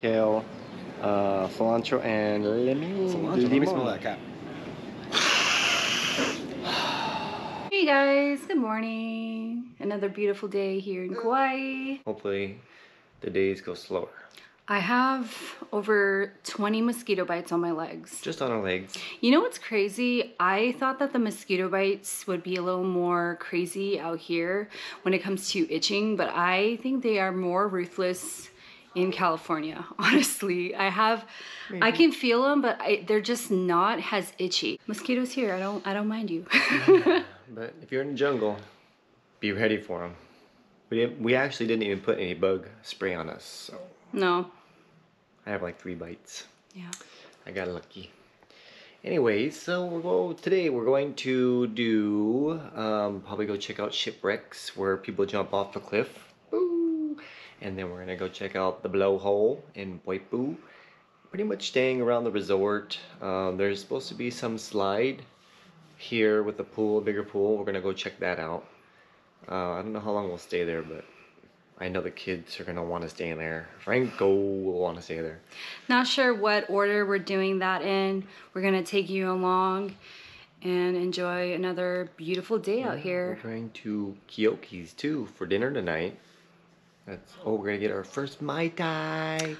kale, cilantro, and lemon. Hey guys, good morning. Another beautiful day here in Kauai. Hopefully the days go slower. I have over 20 mosquito bites on my legs. Just on our legs. You know what's crazy? I thought that the mosquito bites would be a little more crazy out here when it comes to itching, but I think they are more ruthless in California, honestly. I can feel them, but they're just not as itchy. Mosquitoes here, I don't mind you. But if you're in the jungle, be ready for them. We actually didn't even put any bug spray on us, so. No. I have like 3 bites. Yeah. I got lucky. Anyways, so today we're going to do, probably go check out Shipwrecks, where people jump off the cliff. Ooh. And then we're going to go check out the blowhole in Poipu. Pretty much staying around the resort. There's supposed to be some slide here with a pool, a bigger pool. We're going to go check that out. I don't know how long we'll stay there, but I know the kids are gonna want to stay in there. Franco will want to stay there. Not sure what order we're doing that in. We're gonna take you along and enjoy another beautiful day out here. We're going to Keoki's too for dinner tonight. That's we're gonna get our first Mai Tai.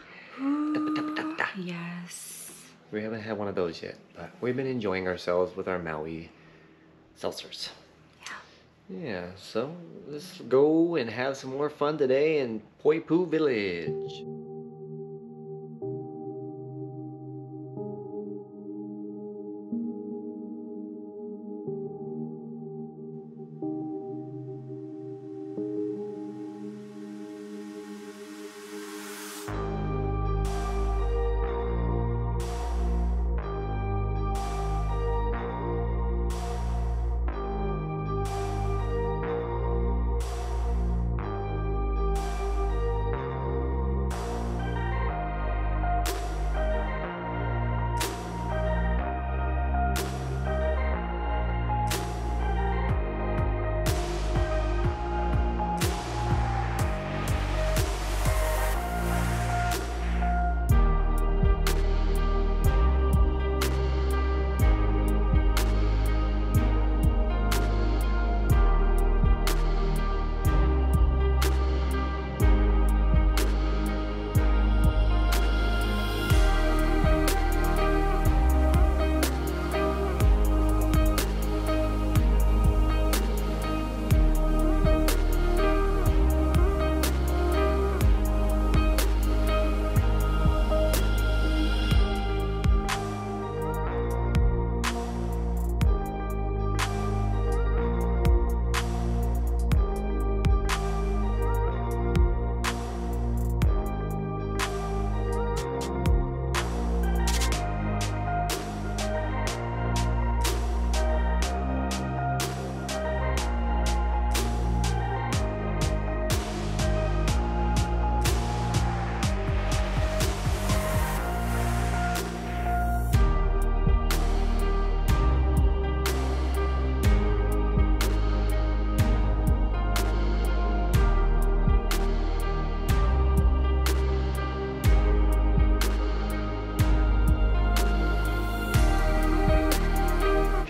Yes. We haven't had one of those yet, but we've been enjoying ourselves with our Maui seltzers. Yeah, so let's go and have some more fun today in Poipu village.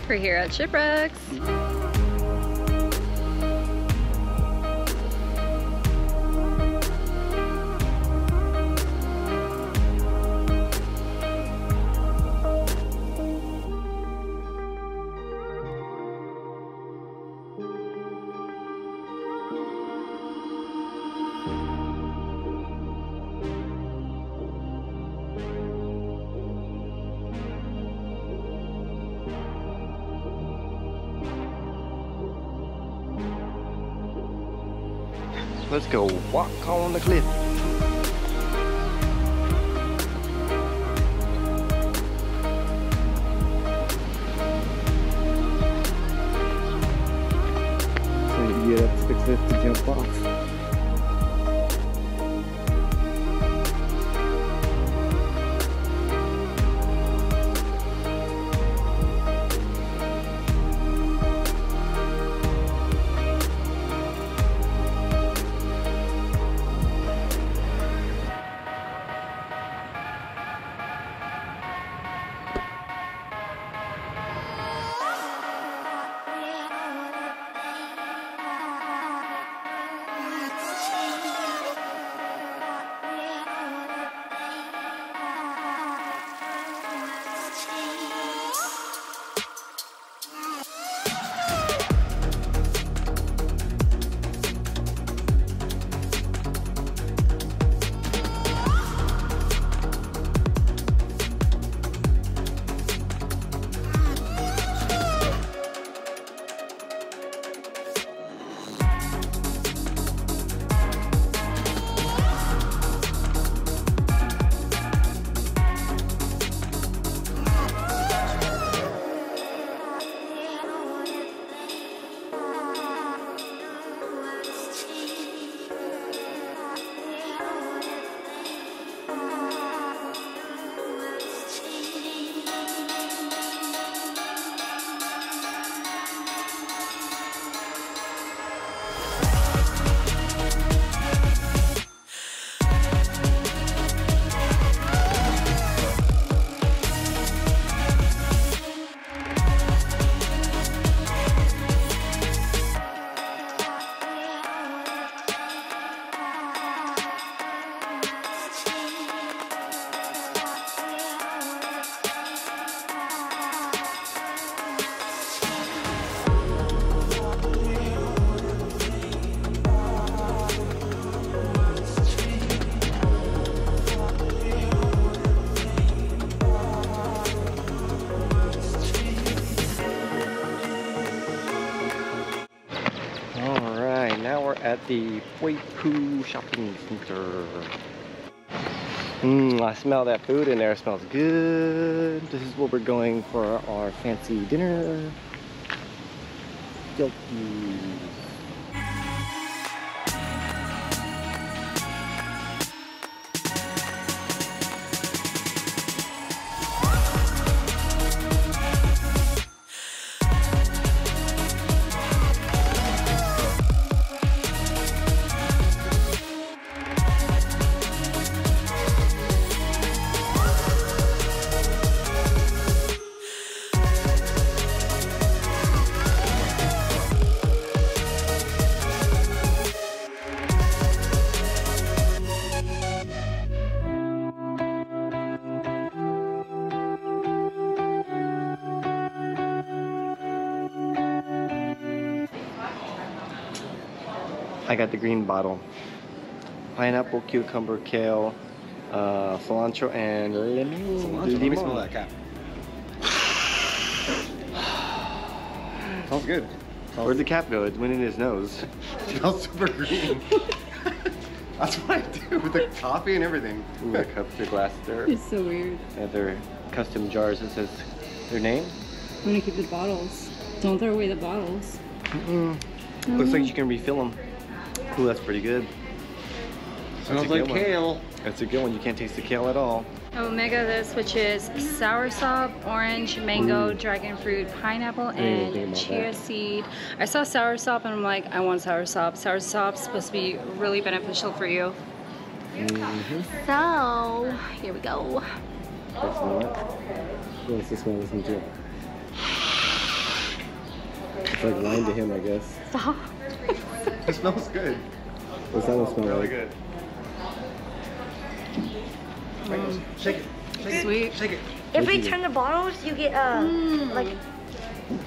We're here at Shipwrecks. Let's go walk on the cliff. So you get up to the cliff to jump off. at the Poipu shopping center. I smell that food in there. It smells good. This is what we're going for our fancy dinner. Guilty. I got the green bottle. Pineapple, cucumber, kale, cilantro, and lemon. Cilantro. Let me smell that cap. Smells good. Where'd the cap go? It went in his nose. It smells super green. That's what I do with the coffee and everything. Ooh, the cups, their glass, there. It's so weird. They have their custom jars that says their name. I'm gonna keep the bottles. Don't throw away the bottles. Looks like you can refill them. Ooh, that's pretty good. Sounds like kale. That's a good one. You can't taste the kale at all. Omega this, which is sour sop, orange, mango, dragon fruit, pineapple, and chia seed. I saw sour sop and I'm like, I want sour sop. Sour sop's supposed to be really beneficial for you. So, here we go. What's this one? This one too. It's like lying to him, I guess. Stop. It smells good. What's that one smell really like? Good. Shake it. Shake sweet. It. Shake it. If we turn the bottles, you get like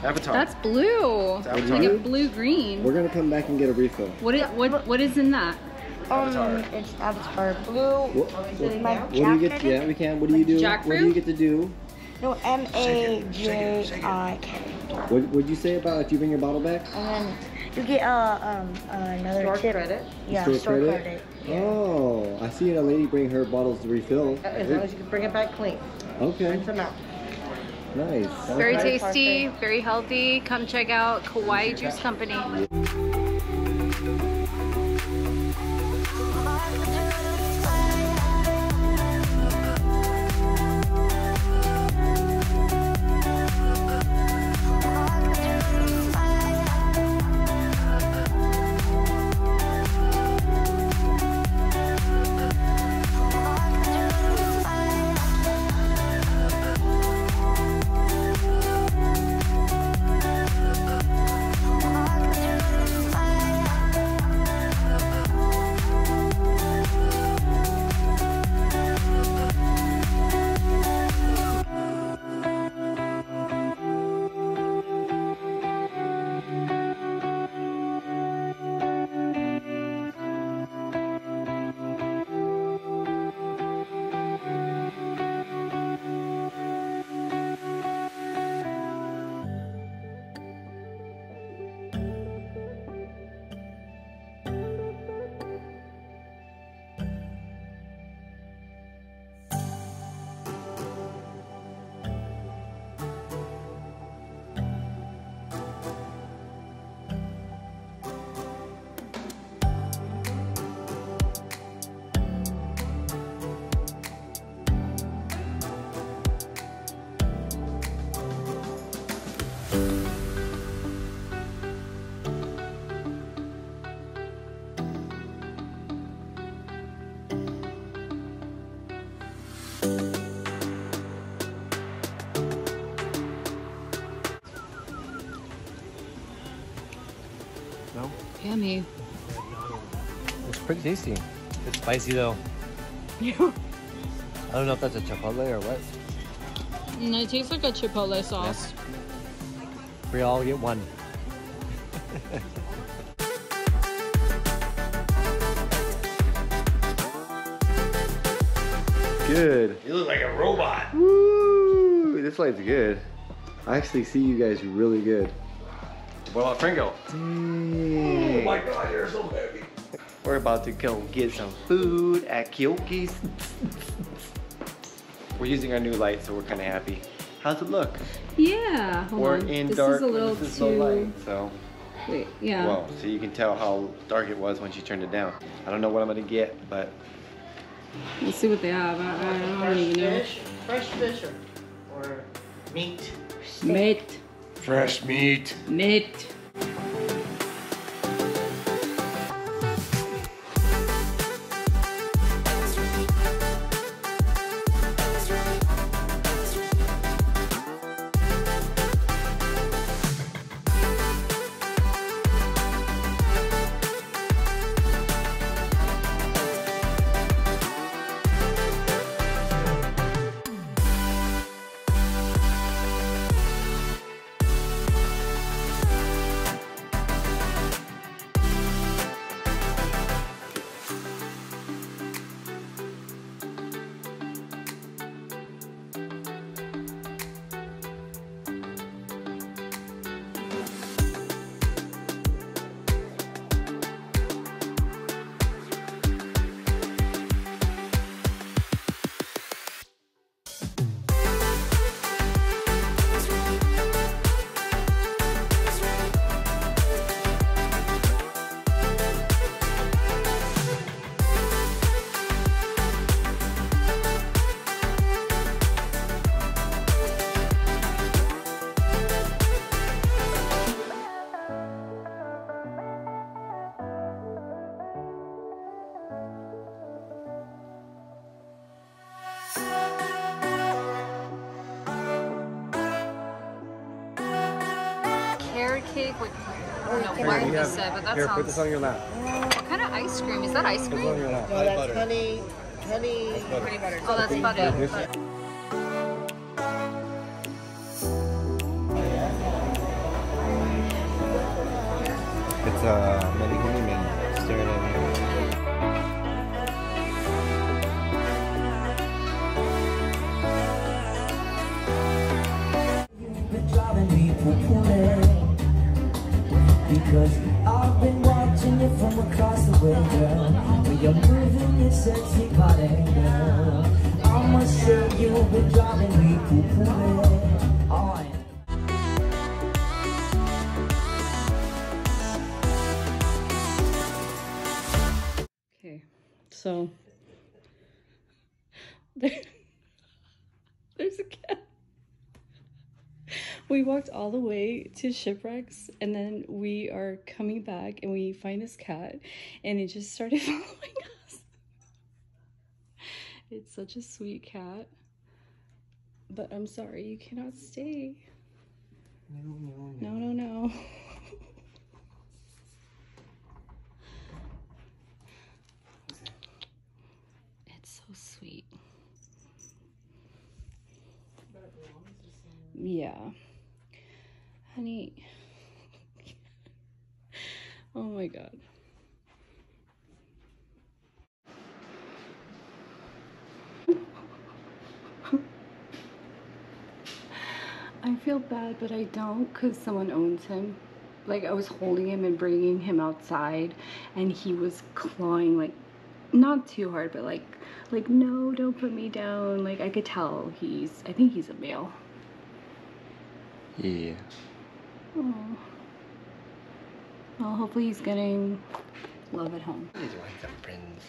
Avatar. That's blue. It's Avatar. Like a blue green. We're gonna come back and get a refill. What is in that? Avatar. It's Avatar blue. What do you get? Yeah, we can. What do you do? Jackfruit? What do you get to do? No, M-A-J-I-K. What would you say about if you bring your bottle back? You get another tip. Credit? Yeah, store credit. Yeah. Oh, I see a lady bring her bottles to refill. As long as you can bring it back clean. Okay. Rinse them out. Nice. Very tasty, very healthy. Come check out Kauai Juice Company. No? Yummy. It's pretty tasty. It's spicy though. Yeah. I don't know if that's a chipotle or what. And it tastes like a chipotle sauce. Yeah. We all get one. Good. You look like a robot. Woo! This light's good. I actually see you guys really good. What about Pringo? Hey. Oh my god, you're so heavy. We're about to go get some food at Keoki's. We're using our new light, so we're kind of happy. How's it look? Yeah, hold on. This is a little too light, so. Wait, yeah. Well, so you can tell how dark it was when she turned it down. I don't know what I'm gonna get, but. We'll see what they have. I don't even know. Fresh fish or meat? Meat. Fresh meat. Meat. Cake with, put this on your lap. What kind of ice cream? Is that ice cream? On your lap. No, that's butter. Honey. That's butter. Honey butter. Oh, that's butter. It's a man staring at me. Because I've been watching you from across the window, but you're moving your sexy body, girl. I'm sure you'll be driving me cuckoo. Okay, so there's a cat. We walked all the way to Shipwrecks, and then we are coming back and we find this cat and it just started following us. It's such a sweet cat. But I'm sorry, you cannot stay. No. It's so sweet. Yeah. Honey. Oh my God. I feel bad, but I don't, because someone owns him. Like, I was holding him and bringing him outside, and he was clawing, like, not too hard, but like, no, don't put me down. Like, I could tell I think he's a male. Yeah. Oh. Well, hopefully he's getting love at home. These ones are friends.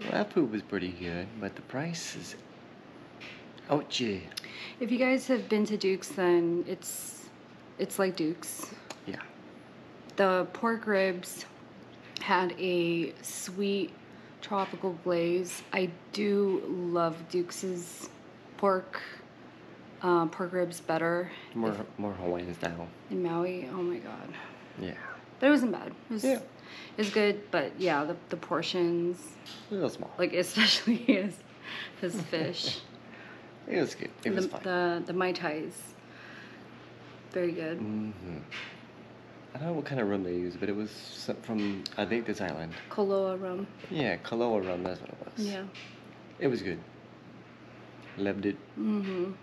Well, that food was pretty good, but the price is ouchie. If you guys have been to Duke's, then it's like Duke's. Yeah. The pork ribs had a sweet tropical glaze. I do love Duke's pork. Pork ribs better. More Hawaiian style. In Maui, oh my God. Yeah. But it wasn't bad. It was good, but yeah, the portions. A little small. Like, especially his fish. It was good. It was fine. The Mai Tais. Very good. Mm-hmm. I don't know what kind of rum they used, but it was from, I think, this island. Koloa rum. Yeah, Koloa rum, that's what it was. Yeah. It was good. Loved it.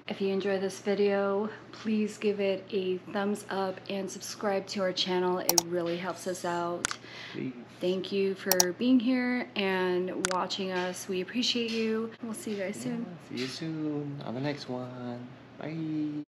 If you enjoy this video, please give it a thumbs up and subscribe to our channel. It really helps us out. Please. Thank you for being here and watching us. We appreciate you. We'll see you guys soon. See you soon on the next one. Bye.